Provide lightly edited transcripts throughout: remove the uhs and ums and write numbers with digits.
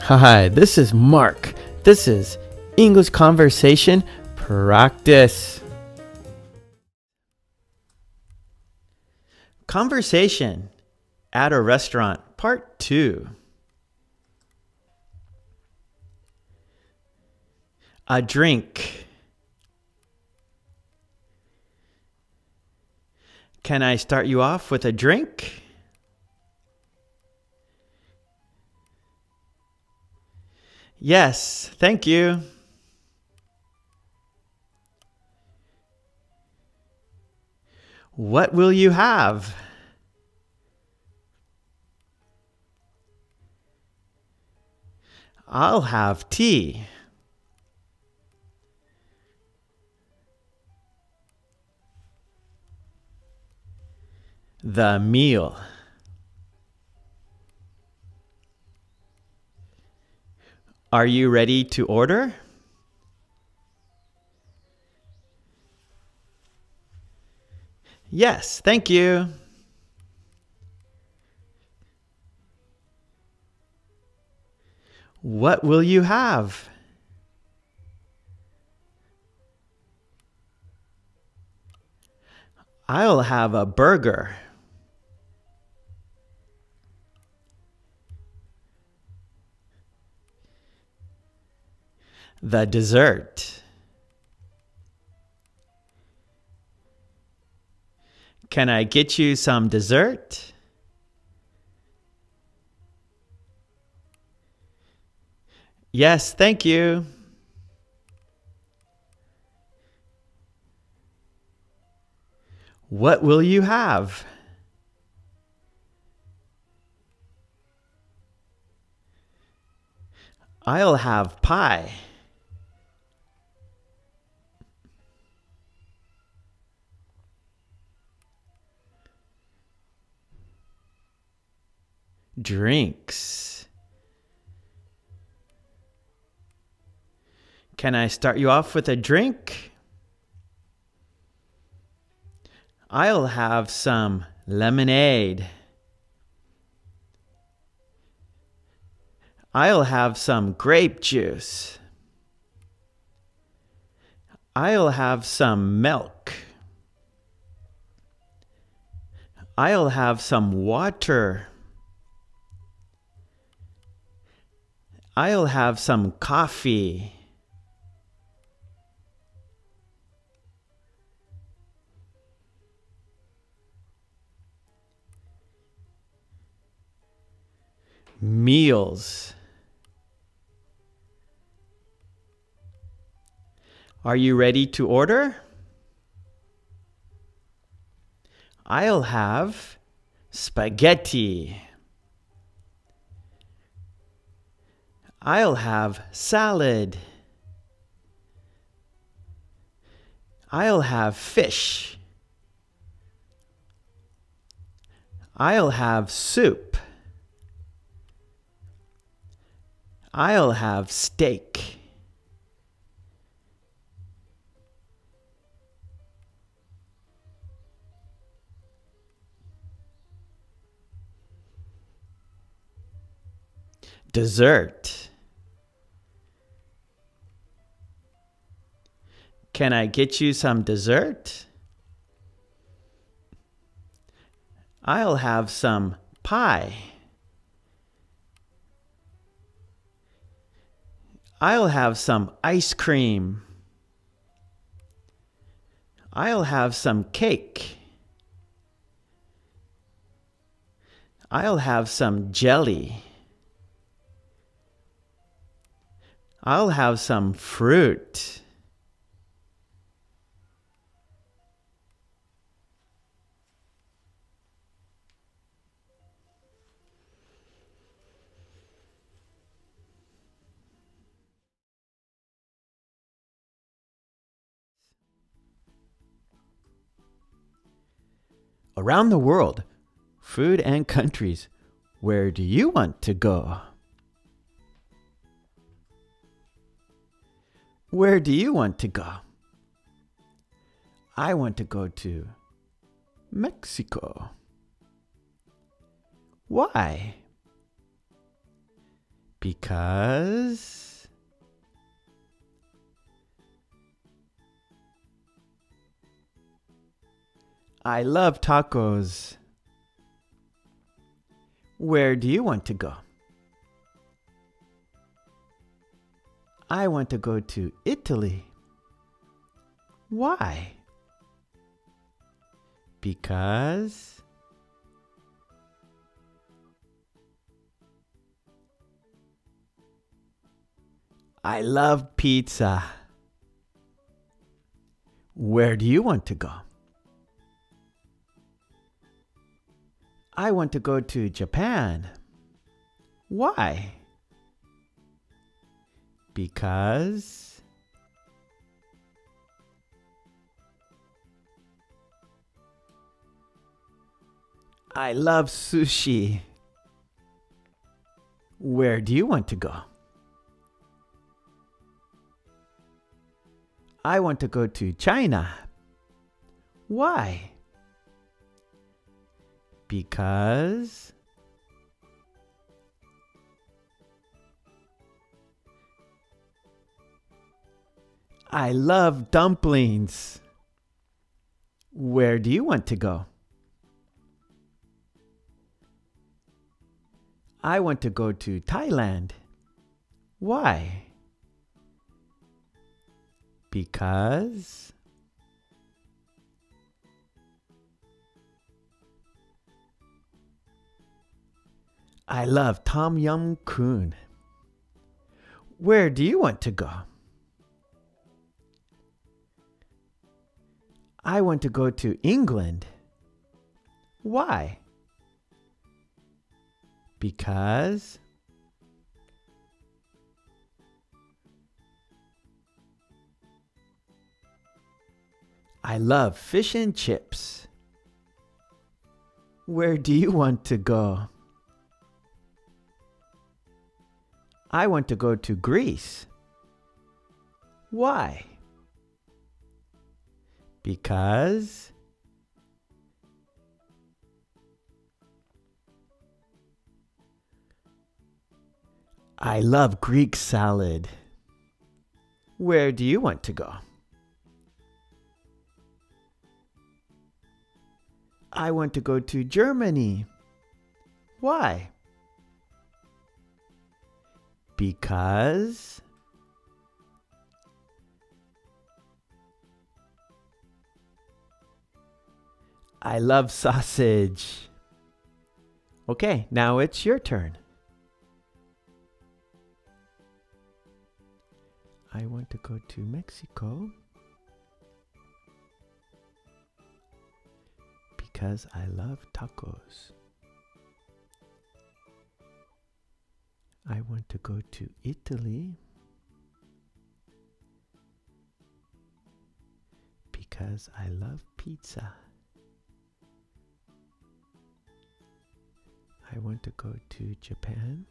Hi, this is Mark. This is English Conversation Practice. Conversation at a Restaurant, Part 2. A drink. Can I start you off with a drink? Yes, thank you. What will you have? I'll have tea. The meal. Are you ready to order? Yes, thank you. What will you have? I'll have a burger. The dessert. Can I get you some dessert? Yes, thank you. What will you have? I'll have pie. Drinks. Can I start you off with a drink? I'll have some lemonade. I'll have some grape juice. I'll have some milk. I'll have some water. I'll have some coffee. Meals. Are you ready to order? I'll have spaghetti. I'll have salad. I'll have fish. I'll have soup. I'll have steak. Dessert. Can I get you some dessert? I'll have some pie. I'll have some ice cream. I'll have some cake. I'll have some jelly. I'll have some fruit. Around the world, food and countries, where do you want to go? Where do you want to go? I want to go to Mexico. Why? Because I love tacos. Where do you want to go? I want to go to Italy. Why? Because I love pizza. Where do you want to go? I want to go to Japan. Why? Because I love sushi. Where do you want to go? I want to go to China. Why? Because I love dumplings. Where do you want to go? I want to go to Thailand. Why? Because I love Tom Yum Goong. Where do you want to go? I want to go to England. Why? Because I love fish and chips. Where do you want to go? I want to go to Greece. Why? Because I love Greek salad. Where do you want to go? I want to go to Germany. Why? Because I love sausage. Okay, now it's your turn. I want to go to Mexico. Because I love tacos. I want to go to Italy because I love pizza. I want to go to Japan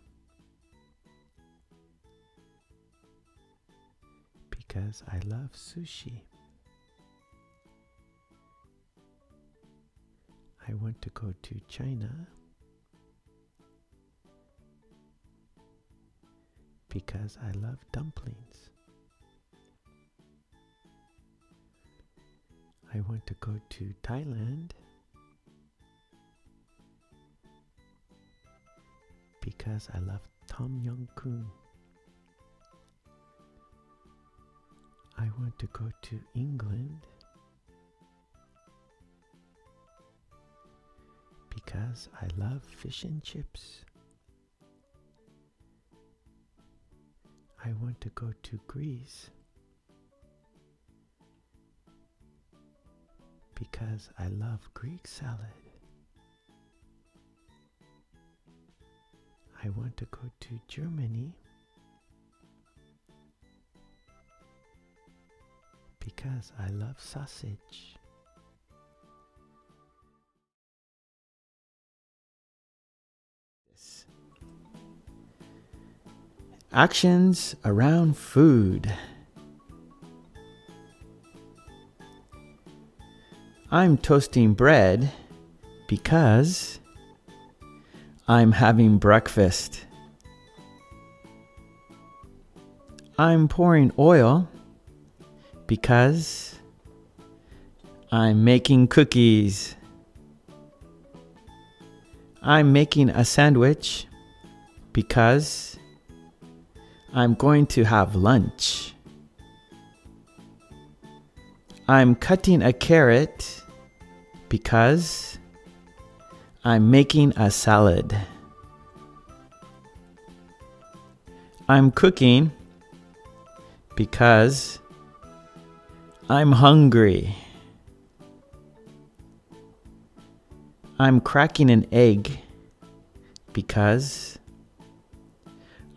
because I love sushi. I want to go to China because I love dumplings. I want to go to Thailand because I love Tom Yum Goong. I want to go to England because I love fish and chips. I want to go to Greece because I love Greek salad. I want to go to Germany because I love sausage. Actions around food. I'm toasting bread because I'm having breakfast. I'm pouring oil because I'm making cookies. I'm making a sandwich because I'm going to have lunch. I'm cutting a carrot because I'm making a salad. I'm cooking because I'm hungry. I'm cracking an egg because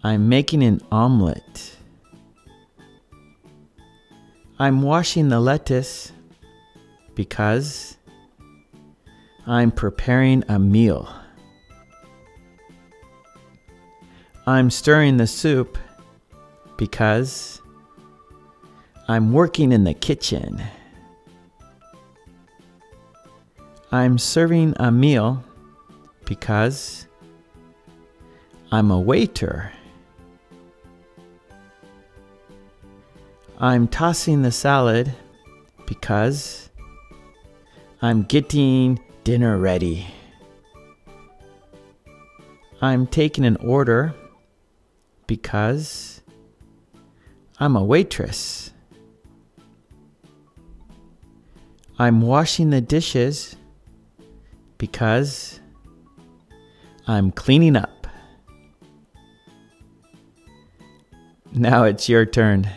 I'm making an omelet. I'm washing the lettuce because I'm preparing a meal. I'm stirring the soup because I'm working in the kitchen. I'm serving a meal because I'm a waiter. I'm tossing the salad because I'm getting dinner ready. I'm taking an order because I'm a waitress. I'm washing the dishes because I'm cleaning up. Now it's your turn.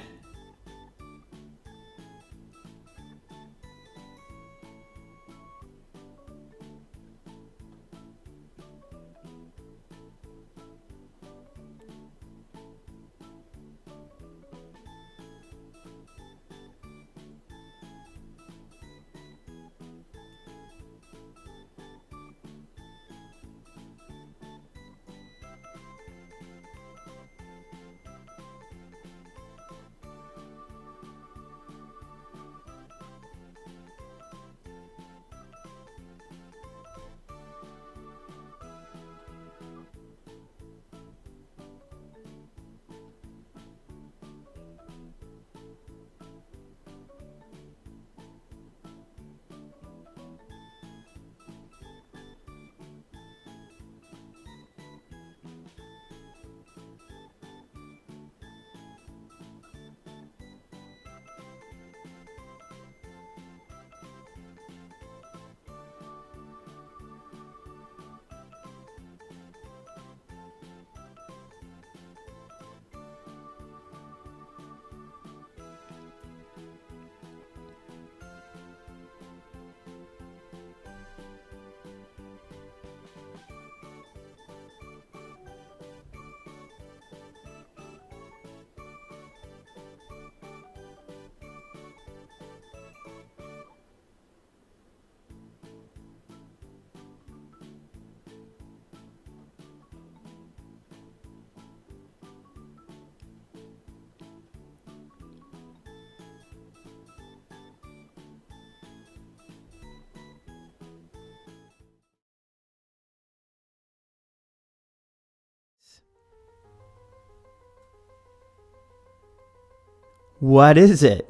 What is it?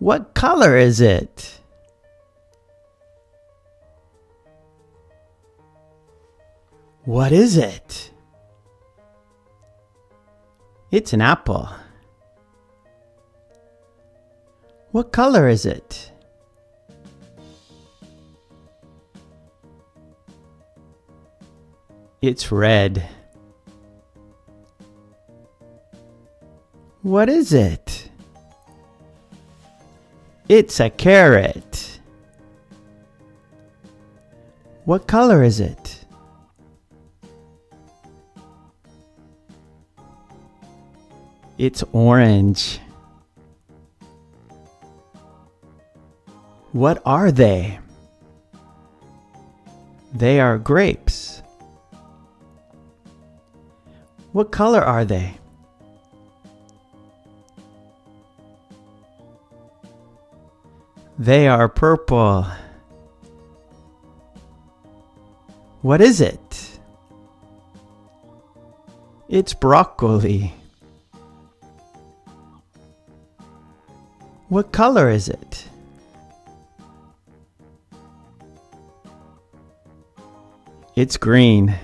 What color is it? What is it? It's an apple. What color is it? It's red. What is it? It's a carrot. What color is it? It's orange. What are they? They are grapes. What color are they? They are purple. What is it? It's broccoli. What color is it? It's green.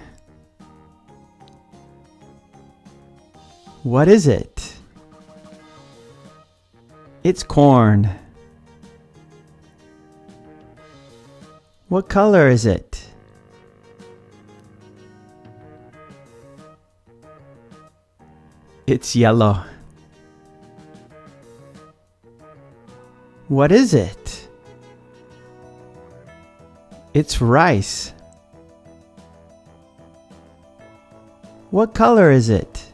What is it? It's corn. What color is it? It's yellow. What is it? It's rice. What color is it?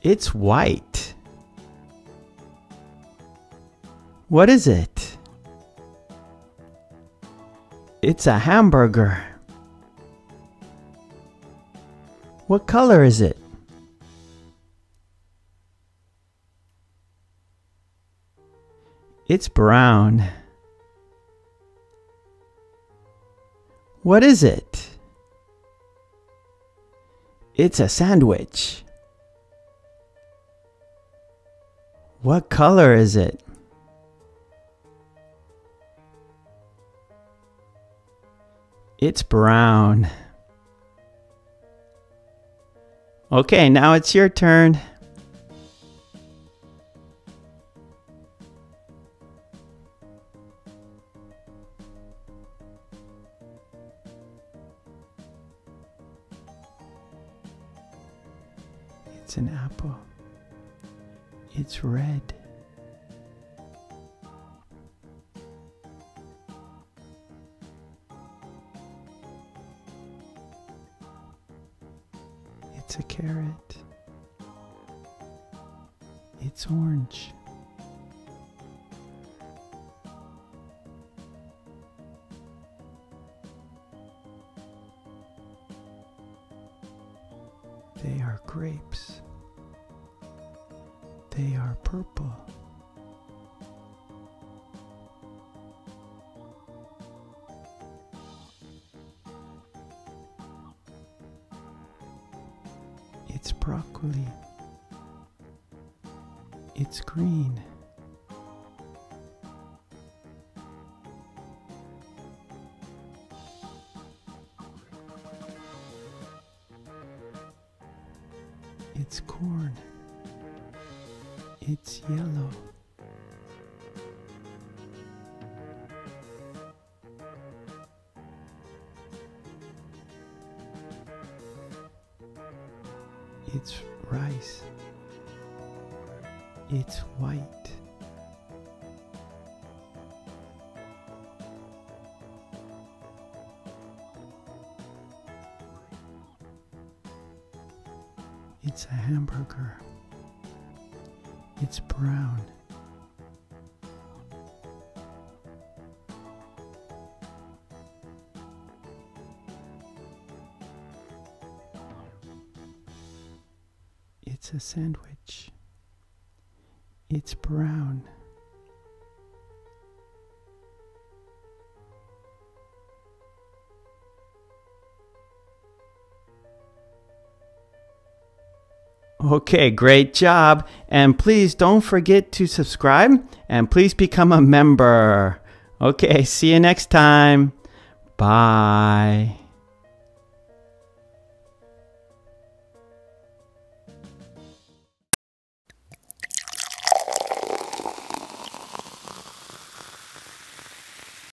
It's white. What is it? It's a hamburger. What color is it? It's brown. What is it? It's a sandwich. What color is it? It's brown. Okay, now it's your turn. It's an apple. It's red. It's a carrot. It's orange. They are grapes. They are purple. It's broccoli. It's green. It's corn. It's yellow. It's rice. It's white. It's a hamburger. It's brown. It's a sandwich. It's brown. Okay, great job. And please don't forget to subscribe and please become a member. Okay, see you next time. Bye.